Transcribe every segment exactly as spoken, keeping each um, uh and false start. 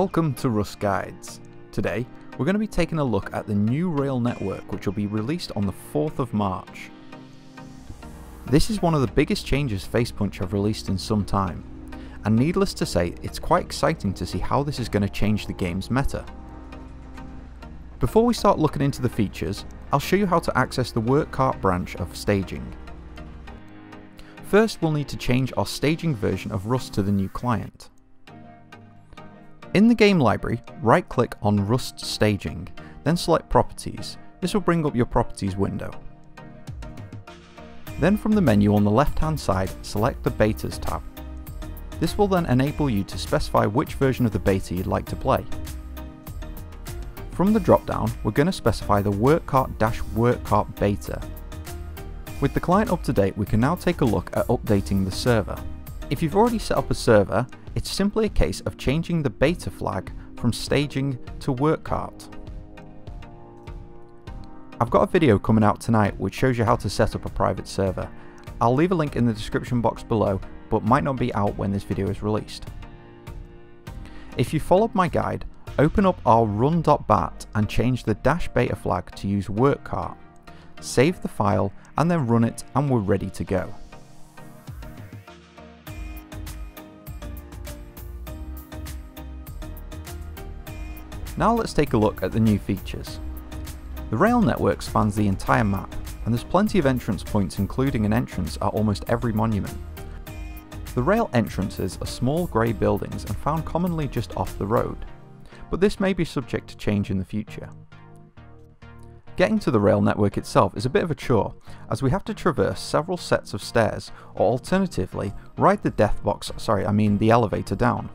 Welcome to Rust Guides. Today we're going to be taking a look at the new rail network, which will be released on the fourth of March. This is one of the biggest changes Facepunch have released in some time, and needless to say, it's quite exciting to see how this is going to change the game's meta. Before we start looking into the features, I'll show you how to access the WorkCart branch of staging. First, we'll need to change our staging version of Rust to the new client. In the game library, right click on Rust Staging, then select Properties. This will bring up your Properties window. Then from the menu on the left hand side, select the Betas tab. This will then enable you to specify which version of the beta you'd like to play. From the drop down, we're going to specify the WorkCart-WorkCart Beta. With the client up to date, we can now take a look at updating the server. If you've already set up a server, it's simply a case of changing the beta flag from staging to WorkCart. I've got a video coming out tonight which shows you how to set up a private server. I'll leave a link in the description box below, but might not be out when this video is released. If you followed my guide, open up our run dot bat and change the dash beta flag to use WorkCart. Save the file and then run it, and we're ready to go. Now let's take a look at the new features. The rail network spans the entire map, and there's plenty of entrance points, including an entrance at almost every monument. The rail entrances are small grey buildings and found commonly just off the road, but this may be subject to change in the future. Getting to the rail network itself is a bit of a chore, as we have to traverse several sets of stairs, or alternatively, ride the death box, sorry, I mean the elevator down.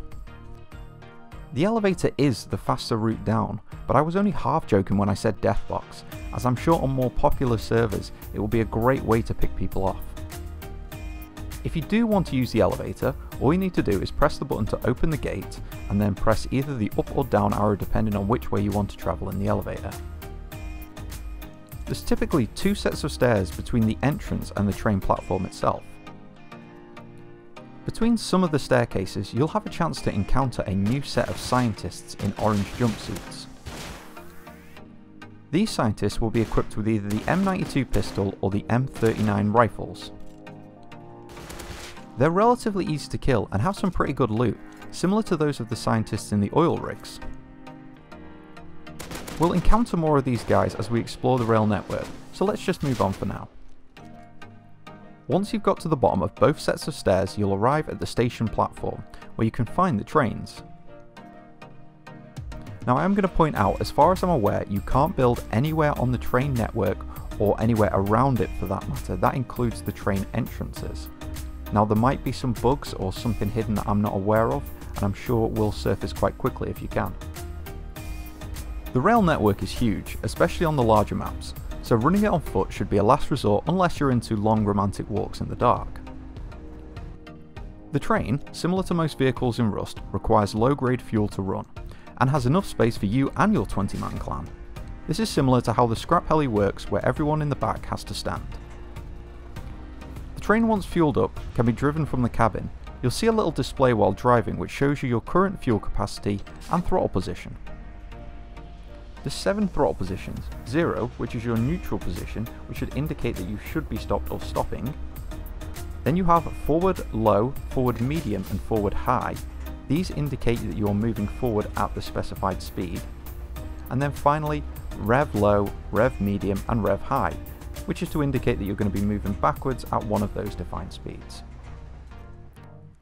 The elevator is the faster route down, but I was only half joking when I said death box, as I'm sure on more popular servers it will be a great way to pick people off. If you do want to use the elevator, all you need to do is press the button to open the gate, and then press either the up or down arrow depending on which way you want to travel in the elevator. There's typically two sets of stairs between the entrance and the train platform itself. Between some of the staircases, you'll have a chance to encounter a new set of scientists in orange jumpsuits. These scientists will be equipped with either the M ninety-two pistol or the M thirty-nine rifles. They're relatively easy to kill and have some pretty good loot, similar to those of the scientists in the oil rigs. We'll encounter more of these guys as we explore the rail network, so let's just move on for now. Once you've got to the bottom of both sets of stairs, you'll arrive at the station platform, where you can find the trains. Now I am going to point out, as far as I'm aware, you can't build anywhere on the train network, or anywhere around it for that matter. That includes the train entrances. Now there might be some bugs or something hidden that I'm not aware of, and I'm sure it will surface quite quickly if you can. The rail network is huge, especially on the larger maps, so running it on foot should be a last resort unless you're into long romantic walks in the dark. The train, similar to most vehicles in Rust, requires low-grade fuel to run, and has enough space for you and your twenty man clan. This is similar to how the scrap heli works, where everyone in the back has to stand. The train, once fueled up, can be driven from the cabin. You'll see a little display while driving which shows you your current fuel capacity and throttle position. There's seven throttle positions: zero, which is your neutral position, which should indicate that you should be stopped or stopping. Then you have forward low, forward medium and forward high. These indicate that you are moving forward at the specified speed. And then finally, rev low, rev medium and rev high, which is to indicate that you're going to be moving backwards at one of those defined speeds.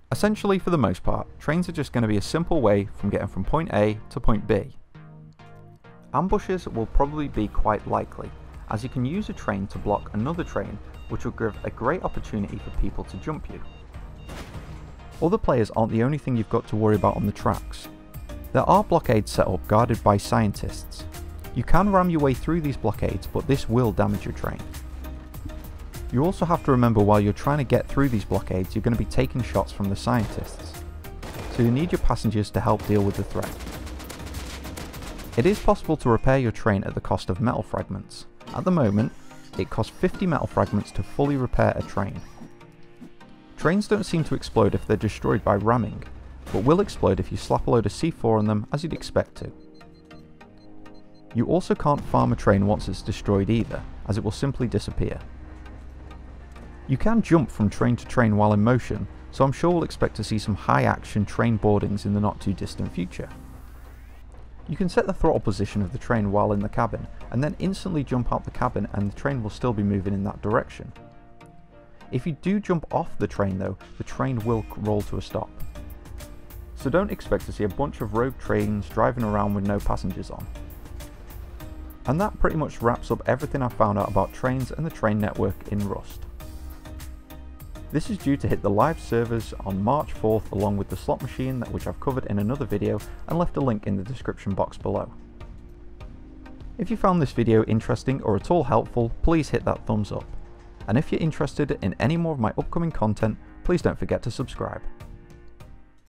Essentially, for the most part, trains are just going to be a simple way from getting from point A to point B. Ambushes will probably be quite likely, as you can use a train to block another train, which will give a great opportunity for people to jump you. Other players aren't the only thing you've got to worry about on the tracks. There are blockades set up guarded by scientists. You can ram your way through these blockades, but this will damage your train. You also have to remember, while you're trying to get through these blockades, you're going to be taking shots from the scientists, so you need your passengers to help deal with the threat. It is possible to repair your train at the cost of metal fragments. At the moment, it costs fifty metal fragments to fully repair a train. Trains don't seem to explode if they're destroyed by ramming, but will explode if you slap a load of C four on them, as you'd expect to. You also can't farm a train once it's destroyed either, as it will simply disappear. You can jump from train to train while in motion, so I'm sure we'll expect to see some high action train boardings in the not too distant future. You can set the throttle position of the train while in the cabin, and then instantly jump out the cabin and the train will still be moving in that direction. If you do jump off the train though, the train will roll to a stop. So don't expect to see a bunch of rogue trains driving around with no passengers on. And that pretty much wraps up everything I've found out about trains and the train network in Rust. This is due to hit the live servers on March fourth along with the slot machine, which I've covered in another video and left a link in the description box below. If you found this video interesting or at all helpful, please hit that thumbs up. And if you're interested in any more of my upcoming content, please don't forget to subscribe.